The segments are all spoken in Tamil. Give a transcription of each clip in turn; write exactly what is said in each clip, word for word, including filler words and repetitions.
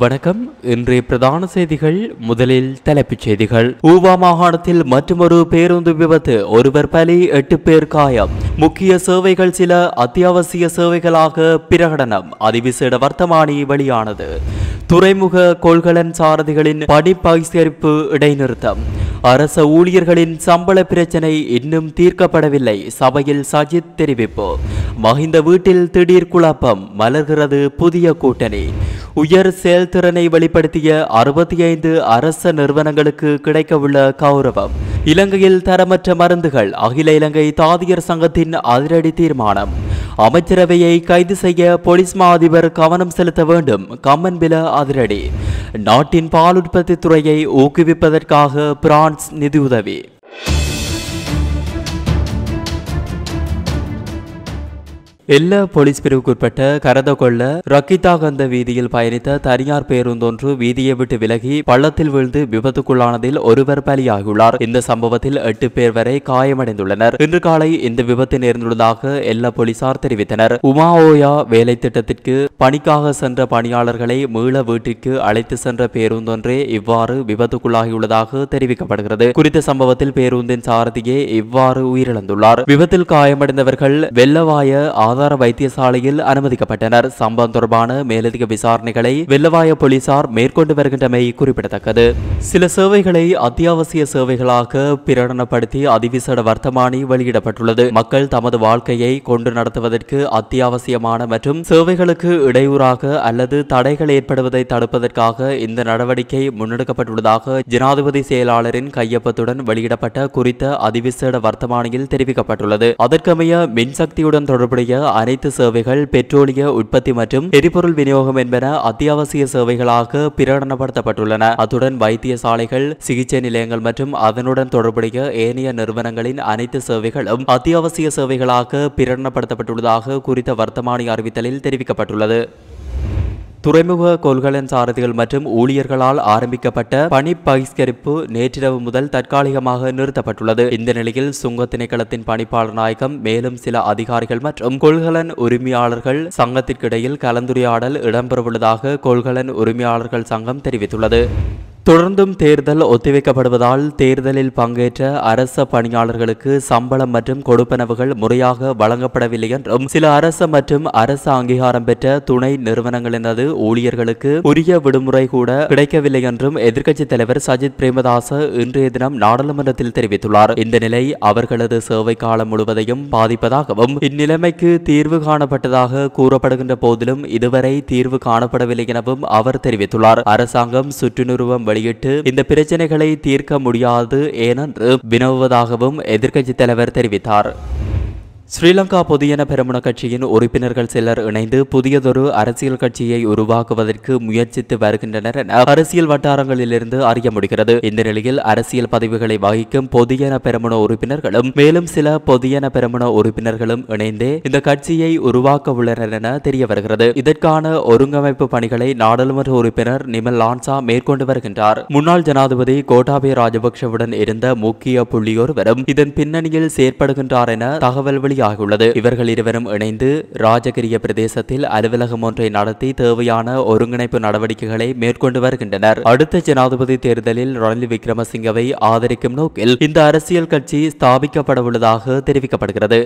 வணக்கம் இன்றைய பிரதான செய்திகள் முதலில் தலைப்புச் செய்திகள் ஊவா மாகாணத்தில் மற்றொரு பேருந்து விபத்து ஒருவர் பலி எட்டு பேர் காயம் முக்கிய சேவைகள் சில அத்தியாவசிய சேவைகளாக பிரகடனம் அதிவிசேட வர்த்தமானி வெளியானது துறைமுக கொள்கலன் சாரதிகளின் பணி பகிஷ்கரிப்பு இடைநிறுத்தம் அரச ஊழியர்களின் சம்பள பிரச்சனை இன்னும் தீர்க்கப்படவில்லை சபையில் சஜித் தெரிவிப்பு மஹிந்த வீட்டில் திடீர் குழப்பம் மலர்கிறது புதிய கூட்டணி உயர் செயல்திறனை வெளிப்படுத்திய அறுபத்தி ஐந்து அரச நிறுவனங்களுக்கு கிடைக்கவுள்ள கௌரவம் இலங்கையில் தரமற்ற மருந்துகள் அகில இலங்கை தாதியர் சங்கத்தின் அதிரடி தீர்மானம் அமைச்சரவையை கைது செய்ய போலீஸ் மா அதிபர் கவனம் செலுத்த வேண்டும் கம்மன்பில அதிரடி நாட்டின் பால் உற்பத்தி துறையை ஊக்குவிப்பதற்காக பிரான்ஸ் நிதியுதவி. எல்லா போலீஸ் பிரிவுக்குட்பட்ட கரதகொள்ள ரக்கித்தாகந்த வீதியில் பயணித்த தனியார் பேருந்தொன்று வீதியை விட்டு விலகி பள்ளத்தில் விழுந்து விபத்துக்குள்ளானதில் ஒருவர் பலியாகியுள்ளார். இந்த சம்பவத்தில் எட்டு பேர் வரை காயமடைந்துள்ளனர். இன்று காலை இந்த விபத்து நேர்ந்துள்ளதாக எல்லா போலீசார் தெரிவித்தனர். உமாஓயா வேலை திட்டத்திற்கு பணிக்காக சென்ற பணியாளர்களை மீள வீட்டிற்கு அழைத்து சென்ற பேருந்தொன்றே இவ்வாறு விபத்துக்குள்ளாகியுள்ளதாக தெரிவிக்கப்படுகிறது. குறித்த சம்பவத்தில் பேருந்தின் சாரதியே இவ்வாறு உயிரிழந்துள்ளார். விபத்தில் காயமடைந்தவர்கள் வெள்ளவாய ஆதார வைத்தியசாலையில் அனுமதிக்கப்பட்டனர். சம்பவம் தொடர்பான மேலதிக விசாரணைகளை வெள்ளவாய போலீசார் மேற்கொண்டு வருகின்றமை குறிப்பிடத்தக்கது. சில சேவைகளை அத்தியாவசிய சேவைகளாக பிரகடனப்படுத்தி அதிவிசேட வர்த்தமானி வெளியிடப்பட்டுள்ளது. மக்கள் தமது வாழ்க்கையை கொண்டு நடத்துவதற்கு அத்தியாவசியமான மற்றும் சேவைகளுக்கு இடையூறாக அல்லது தடைகள் ஏற்படுவதை தடுப்பதற்காக இந்த நடவடிக்கை முன்னெடுக்கப்பட்டுள்ளதாக ஜனாதிபதி செயலாளரின் கையொப்பத்துடன் வெளியிடப்பட்ட குறித்த அதிவிசேட வர்த்தமானியில் தெரிவிக்கப்பட்டுள்ளது. அதற்கமைய மின்சக்தியுடன் தொடர்புடைய அனைத்து சேவைகள் பெட்ரோலிய உற்பத்தி மற்றும் எரிபொருள் விநியோகம் என்பன அத்தியாவசிய சேவைகளாக பிரகடனப்படுத்தப்பட்டுள்ளன. அத்துடன் வைத்தியசாலைகள் சிகிச்சை நிலையங்கள் மற்றும் அதனுடன் தொடர்புடைய ஏனைய நிறுவனங்களின் அனைத்து சேவைகளும் அத்தியாவசிய சேவைகளாக பிரகடனப்படுத்தப்பட்டுள்ளதாக குறித்த வர்த்தமானி அறிவித்தலில் தெரிவிக்கப்பட்டுள்ளது. துறைமுக கொள்கலன் சாரதிகள் மற்றும் ஊழியர்களால் ஆரம்பிக்கப்பட்ட பணி பகிஷ்கரிப்பு நேற்றிரவு முதல் தற்காலிகமாக நிறுத்தப்பட்டுள்ளது. இந்த நிலையில் சுங்க திணைக்களத்தின் பணிப்பாளர் நாயகம் மேலும் சில அதிகாரிகள் மற்றும் கொள்கலன் உரிமையாளர்கள் சங்கத்திற்கிடையில் கலந்துரையாடல் இடம்பெறவுள்ளதாக கொள்கலன் உரிமையாளர்கள் சங்கம் தெரிவித்துள்ளது. தொடர்ந்தும் தேர்தல் ஒத்திவைக்கப்படுவதால் தேர்தலில் பங்கேற்ற அரச பணியாளர்களுக்கு சம்பளம் மற்றும் கொடுப்பனவுகள் முறையாக வழங்கப்படவில்லை என்றும் சில அரச மற்றும் அரசு அங்கீகாரம் பெற்ற துணை நிறுவனங்களினது ஊழியர்களுக்கு உரிய விடுமுறை கூட கிடைக்கவில்லை என்றும் எதிர்க்கட்சித் தலைவர் சஜித் பிரேமதாச இன்றைய தினம் நாடாளுமன்றத்தில் தெரிவித்துள்ளார். இந்த நிலை அவர்களது சேவை காலம் முழுவதையும் பாதிப்பதாகவும் இந்நிலைமைக்கு தீர்வு காணப்பட்டதாக கூறப்படுகின்ற போதிலும் இதுவரை தீர்வு காணப்படவில்லை எனவும் அவர் தெரிவித்துள்ளார். அரசாங்கம் சுற்றுநிறுவம் வெளியிட்டு இந்த பிரச்சனைகளை தீர்க்க முடியாது ஏனென்று வினவுவதாகவும் எதிர்க்கட்சித் தலைவர் தெரிவித்தார். ஸ்ரீலங்கா பொதுஜன பெரமுன கட்சியின் உறுப்பினர்கள் சிலர் இணைந்து புதியதொரு அரசியல் கட்சியை உருவாக்குவதற்கு முயற்சித்து வருகின்றனர் என அரசியல் வட்டாரங்களிலிருந்து அறிய முடிகிறது. இந்த நிலையில் அரசியல் பதவிகளை வகிக்கும் பொதுஜன பெரமுன உறுப்பினர்களும் மேலும் சில பொதுஜன பெரமுன உறுப்பினர்களும் இணைந்தே இந்த கட்சியை உருவாக்க உள்ளனர் என தெரிய வருகிறது. இதற்கான ஒருங்கமைப்பு பணிகளை நாடாளுமன்ற உறுப்பினர் நிமல் லான்சா மேற்கொண்டு வருகின்றார். முன்னாள் ஜனாதிபதி கோட்டாபய ராஜபக்ஷவுடன் இருந்த முக்கிய புள்ளியொருவரும் இதன் பின்னணியில் செயற்படுகின்றார் என தகவல் வெளி இவர்கள் இருவரும் இணைந்து ராஜகிரிய பிரதேசத்தில் அலுவலகம் ஒன்றை நடத்தி தேவையான ஒருங்கிணைப்பு நடவடிக்கைகளை மேற்கொண்டு வருகின்றனர். அடுத்த ஜனாதிபதி தேர்தலில் ரணில் விக்ரமசிங்கவை ஆதரிக்கும் நோக்கில் இந்த அரசியல் கட்சி ஸ்தாபிக்கப்படவுள்ளதாக தெரிவிக்கப்படுகிறது.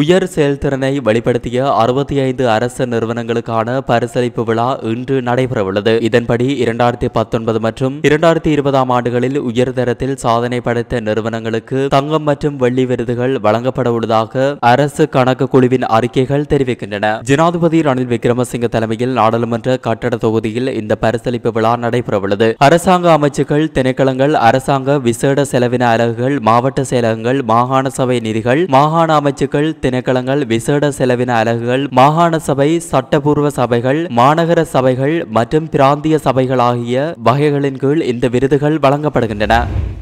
உயர் செயல்திறனை வெளிப்படுத்திய அறுபத்தி ஐந்து அரச நிறுவனங்களுக்கான பரிசளிப்பு விழா இன்று நடைபெறவுள்ளது. இதன்படி இரண்டாயிரத்தி பத்தொன்பது மற்றும் இரண்டாயிரத்தி இருபதாம் ஆண்டுகளில் உயர்தரத்தில் சாதனை படைத்த நிறுவனங்களுக்கு தங்கம் மற்றும் வெள்ளி விருதுகள் வழங்கப்பட உள்ளதாக அரசு கணக்கு குழுவின் அறிக்கைகள் தெரிவிக்கின்றன. ஜனாதிபதி ரணில் விக்ரமசிங்க தலைமையில் நாடாளுமன்ற கட்டட தொகுதியில் இந்த பரிசளிப்பு விழா நடைபெறவுள்ளது. அரசாங்க அமைச்சுகள் திணைக்களங்கள் அரசாங்க விசேட செலவின அலகுகள் மாவட்ட செயலகங்கள் மாகாண சபை நிதிகள் மாகாண அமைச்சுக்கள் திணைக்களங்கள் விசேட செலவின அலகுகள் மாகாண சபை சட்டபூர்வ சபைகள் மாநகர சபைகள் மற்றும் பிராந்திய சபைகள் ஆகிய வகைகளின் கீழ் இந்த விருதுகள் வழங்கப்படுகின்றன.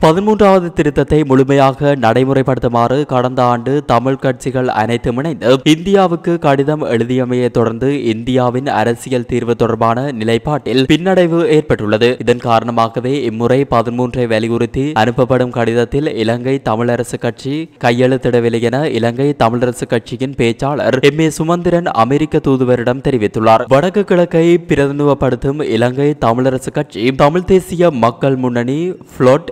பதின்மூன்றாவது திருத்தத்தை முழுமையாக நடைமுறைப்படுத்துமாறு கடந்த ஆண்டு தமிழ் கட்சிகள் அனைத்தும் இணைந்து இந்தியாவுக்கு கடிதம் எழுதியமையை தொடர்ந்து இந்தியாவின் அரசியல் தீர்வு தொடர்பான நிலைப்பாட்டில் பின்னடைவு ஏற்பட்டுள்ளது. இதன் காரணமாகவே இம்முறை பதின்மூன்றை வலியுறுத்தி அனுப்பப்படும் கடிதத்தில் இலங்கை தமிழரசு கட்சி கையெழுத்திடவில்லை என இலங்கை தமிழரசு கட்சியின் பேச்சாளர் எம் ஏ சுமந்திரன் அமெரிக்க தூதுவரிடம் தெரிவித்துள்ளார். வடக்கு கிழக்கை பிரதிநிதிப்படுத்தும் இலங்கை தமிழரசு கட்சி தமிழ் தேசிய மக்கள் முன்னணி புளொட்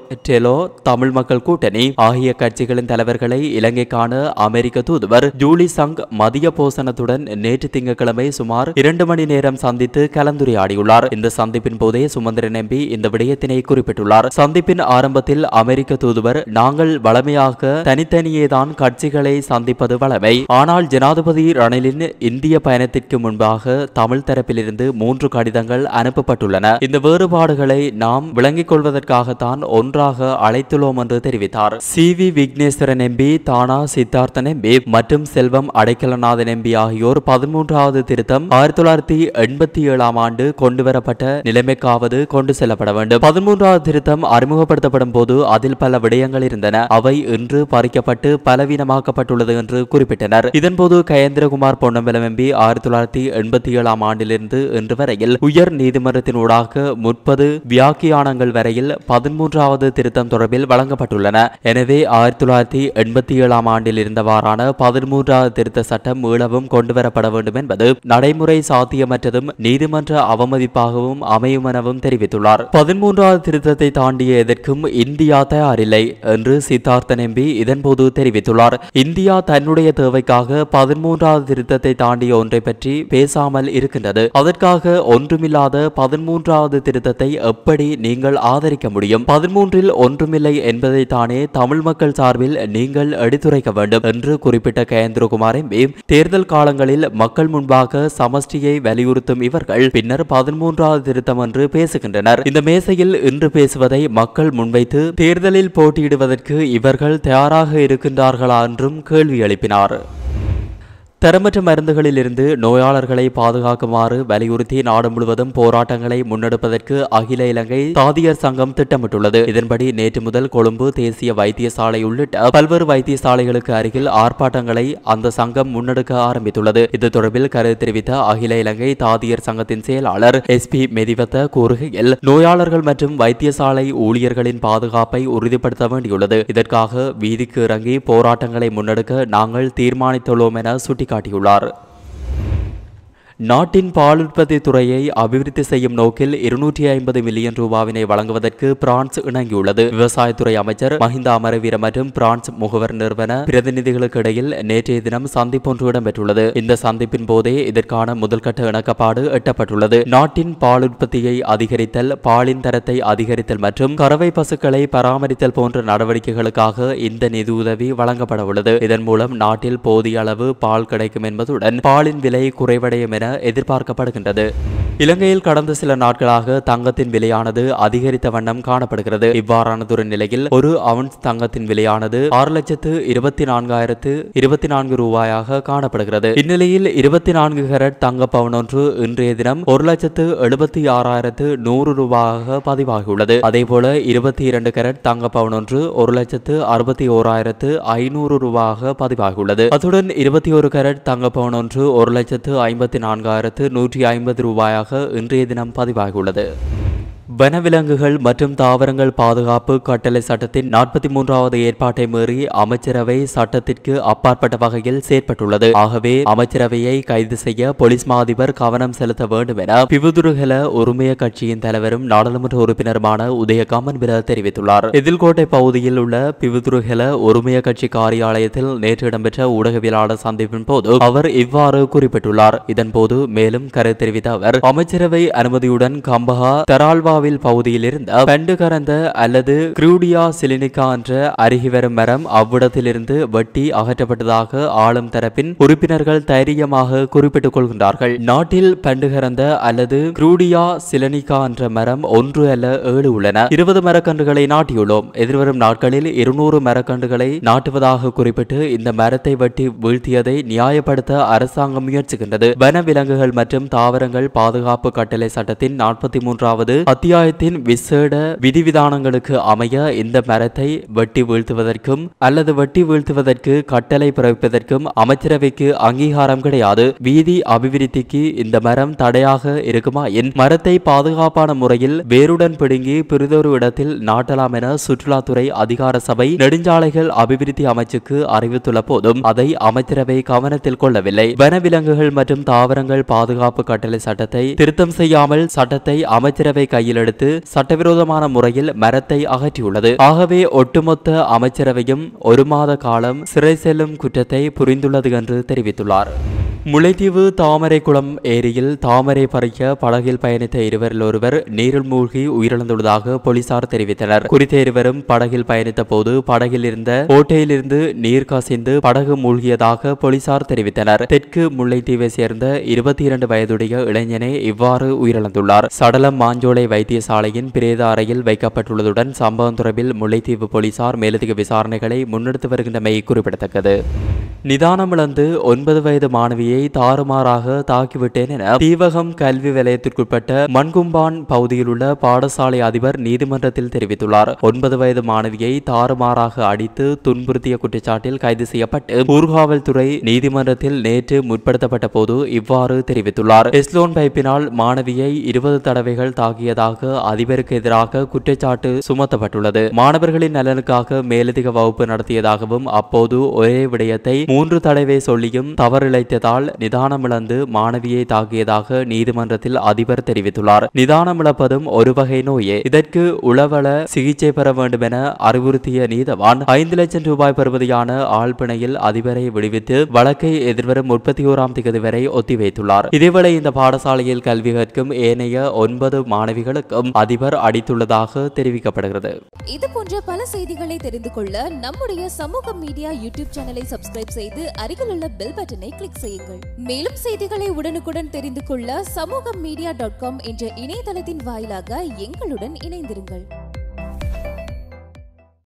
தமிழ் மக்கள் கூட்டணி ஆகிய கட்சிகளின் தலைவர்களை இலங்கைக்கான அமெரிக்க தூதுவர் ஜூலி சங் மதிய போசனத்துடன் நேற்று திங்கட்கிழமை சுமார் இரண்டு மணி நேரம் சந்தித்து கலந்துரையாடியுள்ளார். இந்த சந்திப்பின் போதே சுமந்திரன் எம்பி இந்த விடயத்தினை குறிப்பிட்டுள்ளார். சந்திப்பின் ஆரம்பத்தில் அமெரிக்க தூதுவர் நாங்கள் வளமையாக தனித்தனியேதான் கட்சிகளை சந்திப்பது வளமை, ஆனால் ஜனாதிபதி ரணிலின் இந்திய பயணத்திற்கு முன்பாக தமிழ் தரப்பிலிருந்து மூன்று கடிதங்கள் அனுப்பப்பட்டுள்ளன. இந்த வேறுபாடுகளை நாம் விளங்கிக் கொள்வதற்காகத்தான் ஒன்றாக அழைத்துள்ளோம் என்று தெரிவித்தார். சி வி விக்னேஸ்வரன் எம்பி, தானா சித்தார்த்தன் எம்பி மற்றும் செல்வம் அடைக்கலநாதன் எம்பி ஆகியோர் பதிமூன்றாவது திருத்தம் ஆயிரத்தி தொள்ளாயிரத்தி எண்பத்தி ஏழாம் ஆண்டு கொண்டுவரப்பட்ட நிலைமைக்காவது கொண்டு செல்லப்பட வேண்டும். பதிமூன்றாவது திருத்தம் அறிமுகப்படுத்தப்படும் போது அதில் பல விடயங்கள் இருந்தன, அவை இன்று பறிக்கப்பட்டு பலவீனமாக்கப்பட்டுள்ளது என்று குறிப்பிட்டனர். இதன்போது கயந்திரகுமார் பொன்னம்பலம் எம்பி ஆயிரத்தி தொள்ளாயிரத்தி எண்பத்தி ஏழாம் ஆண்டிலிருந்து இன்று வரையில் உயர் நீதிமன்றத்தின் ஊடாக முப்பது வியாக்கியானங்கள் வரையில் பதிமூன்றாவது திருத்தம் தொடர்பில் வழங்கப்பட்டுள்ளன. எனவே ஆயிரத்தி தொள்ளாயிரத்தி எண்பத்தி ஏழாம் ஆண்டில் இருந்தவாறான பதிமூன்றாவது திருத்த சட்டம் மீளவும் கொண்டுவரப்பட வேண்டும் என்பது நடைமுறை சாத்தியமற்றதும் நீதிமன்ற அவமதிப்பாகவும் அமையும் எனவும் தெரிவித்துள்ளார். பதிமூன்றாவது திருத்தத்தை தாண்டிய எதற்கும் இந்தியா தயாரில்லை என்று சித்தார்த்தன் எம்பி இதன்போது தெரிவித்துள்ளார். இந்தியா தன்னுடைய தேவைக்காக பதிமூன்றாவது திருத்தத்தை தாண்டிய ஒன்றை பற்றி பேசாமல் இருக்கின்றது. அதற்காக ஒன்றுமில்லாத பதிமூன்றாவது திருத்தத்தை எப்படி நீங்கள் ஆதரிக்க முடியும்? பதிமூன்றில் ஒன்றுமில்லை என்பதை தானே தமிழ் மக்கள் சார்பில் நீங்கள் எடுத்துரைக்க வேண்டும் என்று குறிப்பிட்ட கயந்திரகுமார் எம்பி தேர்தல் காலங்களில் மக்கள் முன்பாக சமஷ்டியை வலியுறுத்தும் இவர்கள் பின்னர் பதிமூன்றாவது திருத்தம் என்று பேசுகின்றனர். இந்த மேசையில் இன்று பேசுவதை மக்கள் முன்வைத்து தேர்தலில் போட்டியிடுவதற்கு இவர்கள் தயாராக இருக்கின்றார்களா என்றும் கேள்வி எழுப்பினார். தரமற்ற மருந்துகளில் இருந்து நோயாளர்களை பாதுகாக்குமாறு வலியுறுத்தி நாடு முழுவதும் போராட்டங்களை முன்னெடுப்பதற்கு அகில இலங்கை தாதியர் சங்கம் திட்டமிட்டுள்ளது. இதன்படி நேற்று முதல் கொழும்பு தேசிய வைத்தியசாலை உள்ளிட்ட பல்வேறு வைத்தியசாலைகளுக்கு அருகில் ஆர்ப்பாட்டங்களை அந்த சங்கம் முன்னெடுக்க ஆரம்பித்துள்ளது. இது தொடர்பில் கருத்து தெரிவித்த அகில இலங்கை தாதியர் சங்கத்தின் செயலாளர் எஸ் பி மெதிவத்த கூறுகையில், நோயாளர்கள் மற்றும் வைத்தியசாலை ஊழியர்களின் பாதுகாப்பை உறுதிப்படுத்த வேண்டியுள்ளது. இதற்காக வீதிக்கு இறங்கி போராட்டங்களை முன்னெடுக்க நாங்கள் தீர்மானித்துள்ளோம் என சுட்டி காட்டியுள்ளார். நாட்டின் பால் உற்பத்தி துறையை அபிவிருத்தி செய்யும் நோக்கில் இருநூற்றி ஐம்பது மில்லியன் ரூபாவினை வழங்குவதற்கு பிரான்ஸ் இணங்கியுள்ளது. விவசாயத்துறை அமைச்சர் மஹிந்த அமரவீர மற்றும் பிரான்ஸ் முகவர் நிறுவன பிரதிநிதிகளுக்கு இடையில் நேற்றைய தினம் சந்திப்பொன்று இடம்பெற்றுள்ளது. இந்த சந்திப்பின் போதே இதற்கான முதல்கட்ட இணக்கப்பாடு எட்டப்பட்டுள்ளது. நாட்டின் பால் உற்பத்தியை அதிகரித்தல், பாலின் தரத்தை அதிகரித்தல் மற்றும் கறவை பசுக்களை பராமரித்தல் போன்ற நடவடிக்கைகளுக்காக இந்த நிதியுதவி வழங்கப்பட உள்ளது. இதன் மூலம் நாட்டில் போதிய அளவு பால் கிடைக்கும் என்பதுடன் பாலின் விலை குறைவடையும் என எதிர்பார்க்கப்படுகின்றது. இலங்கையில் கடந்த சில நாட்களாக தங்கத்தின் விலையானது அதிகரித்த வண்ணம் காணப்படுகிறது. இவ்வாறானதொரு நிலையில் ஒரு அவுன்ஸ் தங்கத்தின் விலையானது ஆறு லட்சத்து இருபத்தி நான்காயிரத்து இருபத்தி நான்கு ரூபாயாக காணப்படுகிறது. இந்நிலையில் இருபத்தி நான்கு கேரட் தங்க பவுனொன்று இன்றைய தினம் ஒரு லட்சத்து எழுபத்தி ஆறாயிரத்து நூறு ரூபாயாக பதிவாகியுள்ளது. அதேபோல இருபத்தி இரண்டு கேரட் தங்க பவுனொன்று ஒரு லட்சத்து அறுபத்தி ஓராயிரத்து ஐநூறு ரூபாயாக பதிவாகியுள்ளது. அத்துடன் இருபத்தி ஒரு கேரட் தங்க பவுனொன்று ஒரு லட்சத்து ஐம்பத்தி நான்காயிரத்து நூற்றி ஐம்பது ரூபாயாக இன்றைய தினம் பதிவாகியுள்ளது. வனவிலங்குகள் மற்றும் தாவரங்கள் பாதுகாப்பு கட்டளை சட்டத்தின் நாற்பத்தி மூன்றாவது ஏற்பாட்டை மீறி அமைச்சரவை சட்டத்திற்கு அப்பாற்பட்ட வகையில் செயற்பட்டுள்ளது. ஆகவே அமைச்சரவையை கைது செய்ய போலீஸ் மாதிபர் கவனம் செலுத்த வேண்டும் என பிபுதுருகல உரிமைய கட்சியின் தலைவரும் நாடாளுமன்ற உறுப்பினருமான உதயகாமன் வில தெரிவித்துள்ளார். எதில்கோட்டை பகுதியில் உள்ள பிபுதுருகல உரிமைய கட்சி காரியாலயத்தில் நேற்று இடம்பெற்ற ஊடகவியலாளர் சந்திப்பின் போது அவர் இவ்வாறு குறிப்பிட்டுள்ளார். இதன்போது மேலும் கருத்து தெரிவித்த அவர், அமைச்சரவை அனுமதியுடன் கம்பஹா தரால்வா பகுதியில் இருந்த பண்டு கரந்த அல்லது கிரூடியா சிலினிகா என்ற அருகி வரும் மரம் அவ்விடத்திலிருந்து வெட்டி அகற்றப்பட்டதாக ஆளும் தரப்பின் உறுப்பினர்கள் தைரியமாக குறிப்பிட்டுக் கொள்கின்றார்கள். நாட்டில் பண்டு கரந்த அல்லது கிரூடியா சிலினிகா என்ற மரம் ஒன்று அல்ல ஏழு உள்ளன. இருபது மரக்கன்றுகளை நாட்டியுள்ளோம். எதிர்வரும் நாட்களில் இருநூறு மரக்கன்றுகளை நாட்டுவதாக குறிப்பிட்டு இந்த மரத்தை வெட்டி வீழ்த்தியதை நியாயப்படுத்த அரசாங்கம் முயற்சிக்கின்றது. வன விலங்குகள் மற்றும் தாவரங்கள் பாதுகாப்பு கட்டளை சட்டத்தின் நாற்பத்தி மூன்றாவது அத்தியாயத்தின் விசேட விதிவிதானங்களுக்கு அமைய இந்த மரத்தை வெட்டி வீழ்த்துவதற்கும் அல்லது வெட்டி வீழ்த்துவதற்கு கட்டளை பிறப்பிப்பதற்கும் அமைச்சரவைக்கு அங்கீகாரம் கிடையாது. வீதி அபிவிருத்திக்கு இந்த மரம் தடையாக இருக்குமாயின் மரத்தை பாதுகாப்பான முறையில் வேருடன் பிடுங்கி பிறிதொரு இடத்தில் நாட்டலாம் என சுற்றுலாத்துறை அதிகார சபை நெடுஞ்சாலைகள் அபிவிருத்தி அமைச்சுக்கு அறிவித்துள்ள போதும் அதை அமைச்சரவை கவனத்தில் கொள்ளவில்லை. வனவிலங்குகள் மற்றும் தாவரங்கள் பாதுகாப்பு கட்டளை சட்டத்தை திருத்தம் செய்யாமல் சட்டத்தை அமைச்சரவை கையில் எடுத்து சட்டவிரோதமான முறையில் மரத்தை அகற்றியுள்ளது. ஆகவே ஒட்டுமொத்த அமைச்சரவையும் ஒரு மாத காலம் சிறை செல்லும் குற்றத்தை புரிந்துள்ளது என்று தெரிவித்துள்ளார். முல்லைத்தீவு தாமரைக்குளம் ஏரியில் தாமரை பறிக்க படகில் பயணித்த இருவரில் ஒருவர் நீரில் மூழ்கி உயிரிழந்துள்ளதாக போலீசார் தெரிவித்தனர். குறித்த இருவரும் படகில் பயணித்த போது படகில் இருந்த ஓட்டையிலிருந்து நீர் கசிந்து படகு மூழ்கியதாக போலீசார் தெரிவித்தனர். தெற்கு முல்லைத்தீவை சேர்ந்த இருபத்தி இரண்டு வயதுடைய இளைஞனே இவ்வாறு உயிரிழந்துள்ளார். சடலம் மாஞ்சோலை வைத்தியசாலையின் பிரேத அறையில் வைக்கப்பட்டுள்ளதுடன் சம்பவம் தொடர்பில் முல்லைத்தீவு போலீசார் மேலதிக விசாரணைகளை முன்னெடுத்து வருகின்றமை குறிப்பிடத்தக்கது. நிதானமிழந்து ஒன்பது வயது மாணவியை தாறுமாறாக தாக்கிவிட்டேன் என தீவகம் கல்வி வலயத்திற்குட்பட்ட மண்கும்பான் பகுதியில் உள்ள பாடசாலை அதிபர் நீதிமன்றத்தில் தெரிவித்துள்ளார். ஒன்பது வயது மாணவியை தாறுமாறாக அடித்து துன்புறுத்திய குற்றச்சாட்டில் கைது செய்யப்பட்டு ஊர்காவல்துறை நீதிமன்றத்தில் நேற்று முற்படுத்தப்பட்ட போது இவ்வாறு தெரிவித்துள்ளார். எஸ்லோன் பைப்பினால் மாணவியை இருபது தடவைகள் தாக்கியதாக அதிபருக்கு எதிராக குற்றச்சாட்டு சுமத்தப்பட்டுள்ளது. மாணவர்களின் நலனுக்காக மேலதிக வகுப்பு நடத்தியதாகவும் அப்போது ஒரே விடயத்தை மூன்று தடவை சொல்லியும் தவறிழைத்ததால் நிதானமிழந்து மாணவியை தாக்கியதாக நீதிமன்றத்தில் அதிபர் தெரிவித்துள்ளார். நிதானமிழப்பதும் ஒரு வகை நோயே. இதற்கு உளவள சிகிச்சை பெற வேண்டும் என அறிவுறுத்திய நீதவான் ஐந்து லட்சம் ரூபாய் பெறுவதையான ஆழ்பிணையில் அதிபரை விடுவித்து வழக்கை எதிர்வரும் முப்பத்தி ஓராம் தேதி வரை ஒத்திவைத்துள்ளார். இதேவேளை இந்த பாடசாலையில் கல்வி கற்கும் ஏனைய ஒன்பது மாணவிகளுக்கும் அதிபர் அடித்துள்ளதாக தெரிவிக்கப்படுகிறது. இது போன்ற பல செய்திகளை தெரிந்து கொள்ள நம்முடைய சமூக மீடியா யூடியூப் சேனலை சப்ஸ்கிரைப் செய்து அருகில் உள்ள பெல் பட்டனை கிளிக் செய்யுங்கள். மேலும் செய்திகளை உடனுக்குடன் தெரிந்து கொள்ள சமூகம் மீடியா டாட் காம் என்ற இணையதளத்தின் வாயிலாக எங்களுடன் இணைந்திருங்கள்.